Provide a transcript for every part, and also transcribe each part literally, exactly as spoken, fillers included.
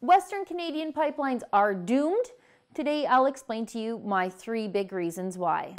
Western Canadian pipelines are doomed. Today, I'll explain to you my three big reasons why.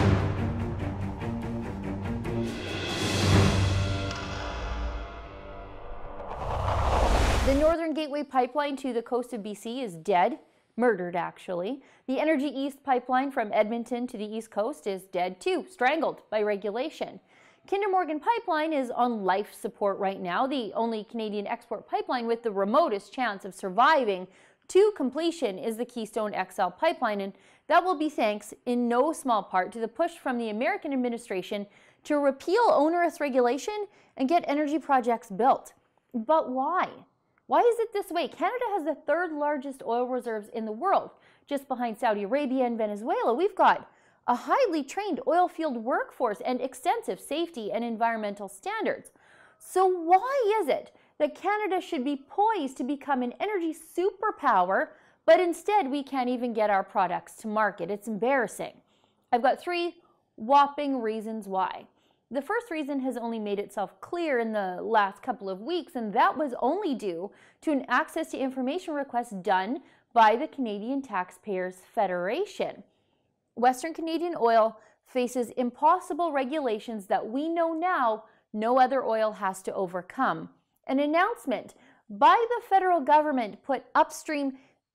The Northern Gateway pipeline to the coast of B C is dead. Murdered, actually. The Energy East pipeline from Edmonton to the East Coast is dead too, strangled by regulation. Kinder Morgan pipeline is on life support right now, the only Canadian export pipeline with the remotest chance of surviving to completion is the Keystone X L pipeline, and that will be thanks in no small part to the push from the American administration to repeal onerous regulation and get energy projects built. But why? Why is it this way? Canada has the third largest oil reserves in the world. Just behind Saudi Arabia and Venezuela, we've got a highly trained oil field workforce and extensive safety and environmental standards. So why is it that Canada should be poised to become an energy superpower, but instead we can't even get our products to market? It's embarrassing. I've got three whopping reasons why. The first reason has only made itself clear in the last couple of weeks, and that was only due to an access to information request done by the Canadian Taxpayers Federation. Western Canadian oil faces impossible regulations that we know now no other oil has to overcome. An announcement by the federal government put upstream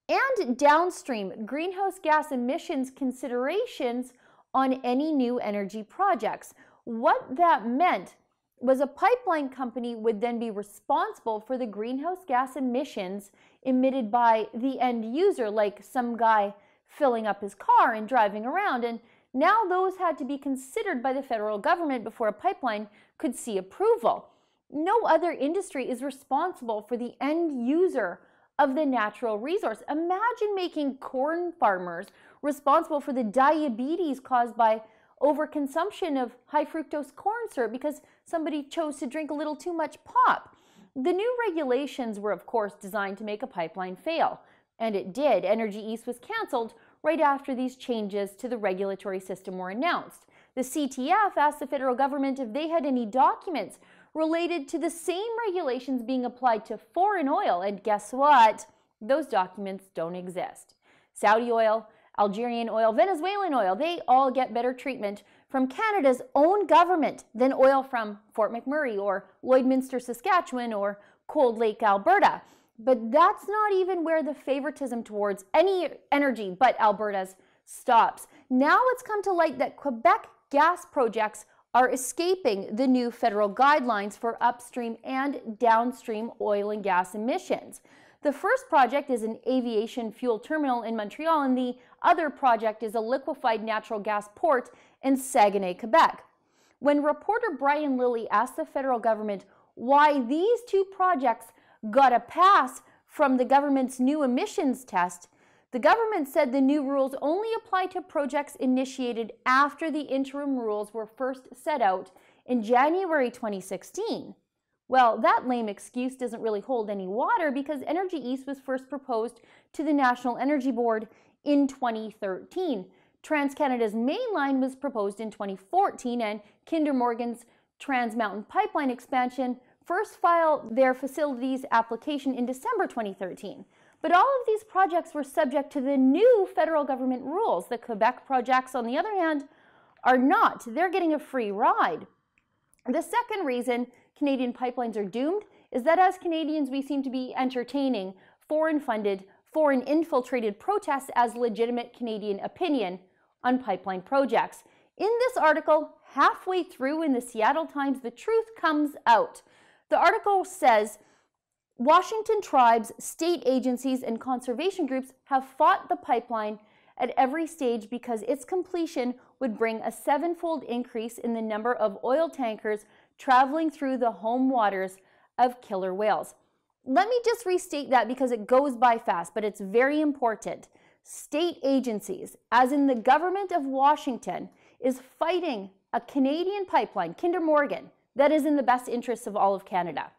and downstream greenhouse gas emissions considerations on any new energy projects. What that meant was a pipeline company would then be responsible for the greenhouse gas emissions emitted by the end user, like some guy filling up his car and driving around. And now those had to be considered by the federal government before a pipeline could see approval. No other industry is responsible for the end user of the natural resource. Imagine making corn farmers responsible for the diabetes caused by overconsumption of high fructose corn syrup because somebody chose to drink a little too much pop. The new regulations were, of course, designed to make a pipeline fail, and it did. Energy East was cancelled right after these changes to the regulatory system were announced. The C T F asked the federal government if they had any documents related to the same regulations being applied to foreign oil, and guess what? Those documents don't exist. Saudi oil, Algerian oil, Venezuelan oil, they all get better treatment from Canada's own government than oil from Fort McMurray or Lloydminster, Saskatchewan or Cold Lake, Alberta. But that's not even where the favoritism towards any energy but Alberta's stops. Now it's come to light that Quebec gas projects are escaping the new federal guidelines for upstream and downstream oil and gas emissions. The first project is an aviation fuel terminal in Montreal, and the other project is a liquefied natural gas port in Saguenay, Quebec. When reporter Brian Lilly asked the federal government why these two projects got a pass from the government's new emissions test, the government said the new rules only apply to projects initiated after the interim rules were first set out in January twenty sixteen. Well, that lame excuse doesn't really hold any water because Energy East was first proposed to the National Energy Board in twenty thirteen. TransCanada's mainline was proposed in twenty fourteen, and Kinder Morgan's Trans Mountain pipeline expansion first filed their facilities application in December twenty thirteen. But all of these projects were subject to the new federal government rules. The Quebec projects, on the other hand, are not. They're getting a free ride. The second reason Canadian pipelines are doomed is that as Canadians we seem to be entertaining foreign-funded, foreign-infiltrated protests as legitimate Canadian opinion on pipeline projects. In this article, halfway through in the Seattle Times, the truth comes out. The article says, Washington tribes, state agencies, and conservation groups have fought the pipeline at every stage because its completion would bring a sevenfold increase in the number of oil tankers traveling through the home waters of killer whales. Let me just restate that because it goes by fast, but it's very important. State agencies, as in the government of Washington, is fighting a Canadian pipeline, Kinder Morgan, that is in the best interests of all of Canada.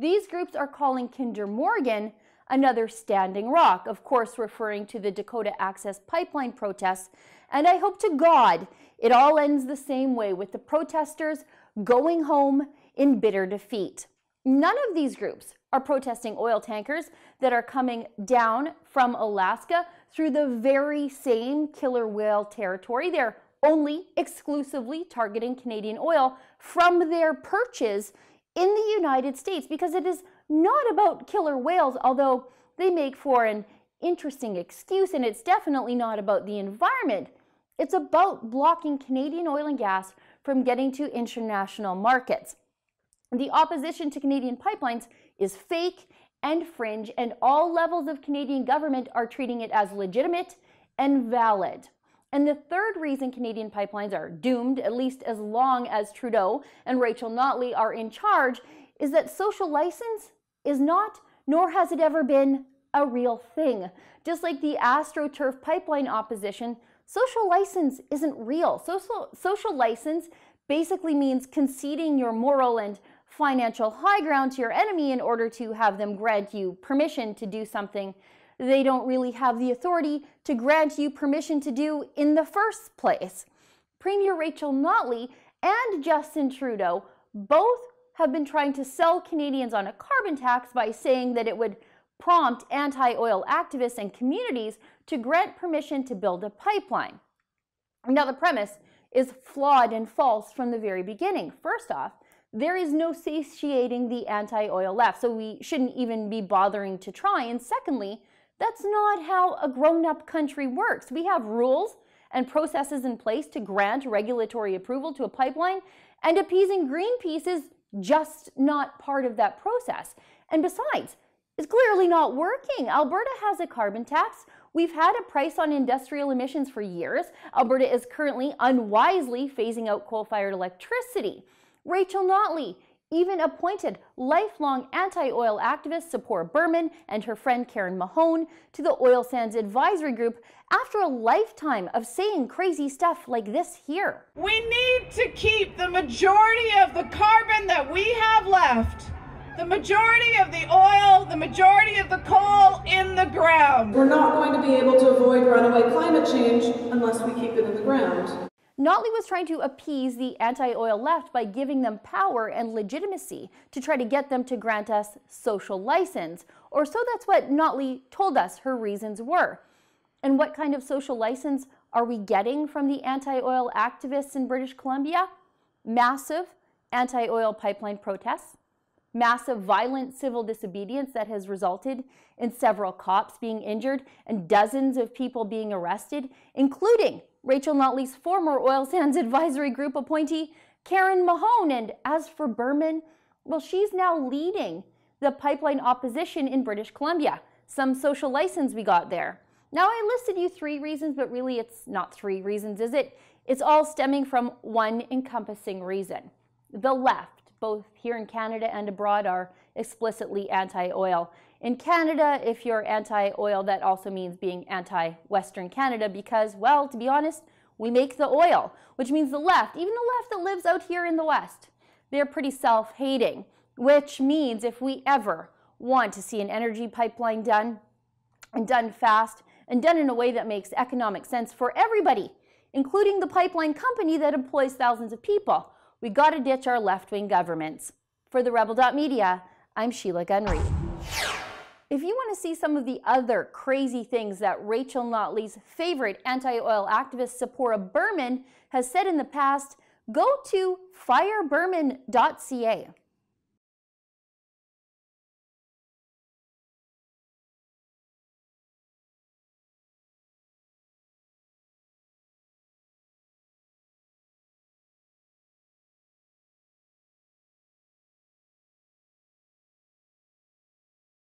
These groups are calling Kinder Morgan another standing rock, of course referring to the Dakota Access pipeline protests, and I hope to God it all ends the same way, with the protesters going home in bitter defeat. None of these groups are protesting oil tankers that are coming down from Alaska through the very same killer whale territory. They're only exclusively targeting Canadian oil from their perches in the United States, because it is not about killer whales, although they make for an interesting excuse, and it's definitely not about the environment. It's about blocking Canadian oil and gas from getting to international markets. The opposition to Canadian pipelines is fake and fringe, and all levels of Canadian government are treating it as legitimate and valid. And the third reason Canadian pipelines are doomed, at least as long as Trudeau and Rachel Notley are in charge, is that social license is not, nor has it ever been, a real thing. Just like the AstroTurf pipeline opposition, social license isn't real. Social, social license basically means conceding your moral and financial high ground to your enemy in order to have them grant you permission to do something they don't really have the authority to grant you permission to do in the first place. Premier Rachel Notley and Justin Trudeau both have been trying to sell Canadians on a carbon tax by saying that it would prompt anti-oil activists and communities to grant permission to build a pipeline. Now, the premise is flawed and false from the very beginning. First off, there is no satiating the anti-oil left, so we shouldn't even be bothering to try. And secondly, that's not how a grown-up country works. We have rules and processes in place to grant regulatory approval to a pipeline, and appeasing Greenpeace is just not part of that process. And besides, it's clearly not working. Alberta has a carbon tax. We've had a price on industrial emissions for years. Alberta is currently unwisely phasing out coal-fired electricity. Rachel Notley even appointed lifelong anti-oil activist Tzeporah Berman and her friend Karen Mahon to the Oil Sands Advisory Group after a lifetime of saying crazy stuff like this here. We need to keep the majority of the carbon that we have left, the majority of the oil, the majority of the coal in the ground. We're not going to be able to avoid runaway climate change unless we keep it in the ground. Notley was trying to appease the anti-oil left by giving them power and legitimacy to try to get them to grant us social license, or so that's what Notley told us her reasons were. And what kind of social license are we getting from the anti-oil activists in British Columbia? Massive anti-oil pipeline protests. Massive violent civil disobedience that has resulted in several cops being injured and dozens of people being arrested, including Rachel Notley's former Oil Sands Advisory Group appointee, Karen Mahon. And as for Berman, well, she's now leading the pipeline opposition in British Columbia. Some social license we got there. Now, I listed you three reasons, but really it's not three reasons, is it? It's all stemming from one encompassing reason. The left, both here in Canada and abroad, are explicitly anti-oil. In Canada, if you're anti-oil, that also means being anti-Western Canada because, well, to be honest, we make the oil, which means the left, even the left that lives out here in the West, they're pretty self-hating, which means if we ever want to see an energy pipeline done, and done fast, and done in a way that makes economic sense for everybody, including the pipeline company that employs thousands of people, we gotta ditch our left-wing governments. For the Rebel dot media, I'm Sheila Gunn Reid. If you wanna see some of the other crazy things that Rachel Notley's favorite anti-oil activist Tzeporah Berman has said in the past, go to fire berman dot c a.